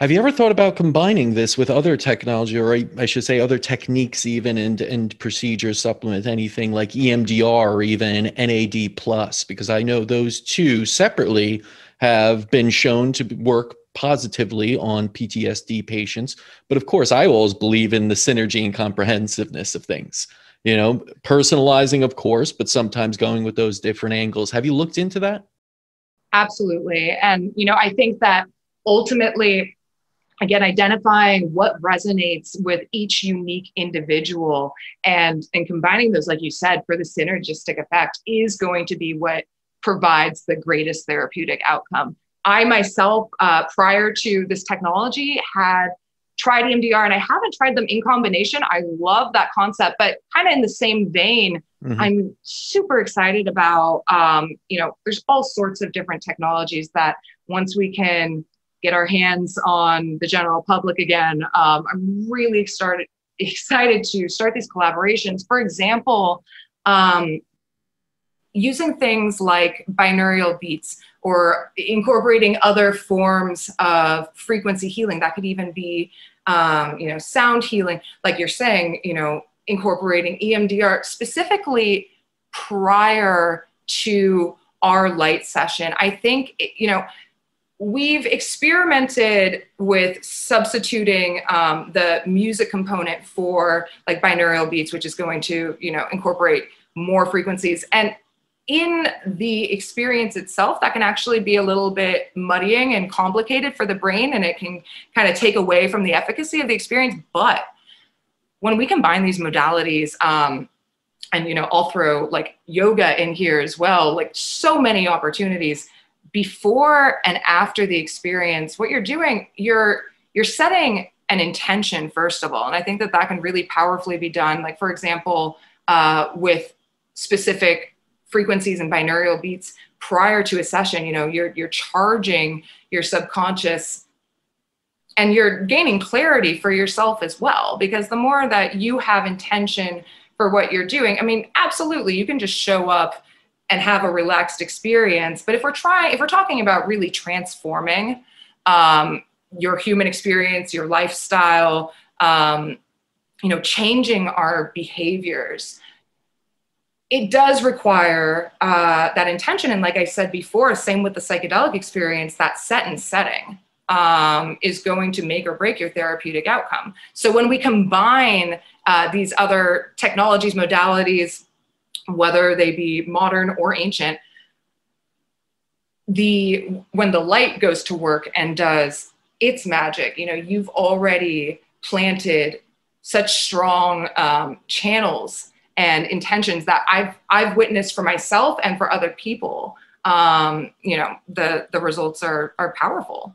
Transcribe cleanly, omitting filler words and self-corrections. Have you ever thought about combining this with other technology, or I should say other techniques even, and procedures, supplement anything like EMDR or even NAD+? Because I know those two separately have been shown to work positively on PTSD patients. But of course, I always believe in the synergy and comprehensiveness of things, you know, personalizing, of course, but sometimes going with those different angles. Have you looked into that? Absolutely. And, you know, I think that ultimately, again, identifying what resonates with each unique individual and combining those, like you said, for the synergistic effect is going to be what provides the greatest therapeutic outcome. I myself, prior to this technology, had tried EMDR, and I haven't tried them in combination. I love that concept, but kind of in the same vein, I'm super excited about, you know, there's all sorts of different technologies that once we can get our hands on the general public again, I'm really excited to start these collaborations. For example, using things like binaural beats or incorporating other forms of frequency healing. That could even be, you know, sound healing, like you're saying, you know, incorporating EMDR specifically prior to our light session. I think, you know, we've experimented with substituting the music component for like binaural beats, which is going to, you know, incorporate more frequencies. And in the experience itself, that can actually be a little bit muddying and complicated for the brain, and it can kind of take away from the efficacy of the experience. But when we combine these modalities, and you know, I'll throw like yoga in here as well, like so many opportunities before and after the experience, what you're doing, you're setting an intention, first of all. And I think that that can really powerfully be done. Like, for example, with specific frequencies and binaural beats prior to a session, you know, you're charging your subconscious and you're gaining clarity for yourself as well, because the more that you have intention for what you're doing, I mean, absolutely, you can just show up and have a relaxed experience. But if we're talking about really transforming your human experience, your lifestyle, you know, changing our behaviors, it does require that intention. And like I said before, same with the psychedelic experience, that setting is going to make or break your therapeutic outcome. So when we combine these other technologies, modalities, whether they be modern or ancient, when the light goes to work and does its magic, you know, you've already planted such strong channels and intentions that I've witnessed for myself and for other people. You know, the results are powerful.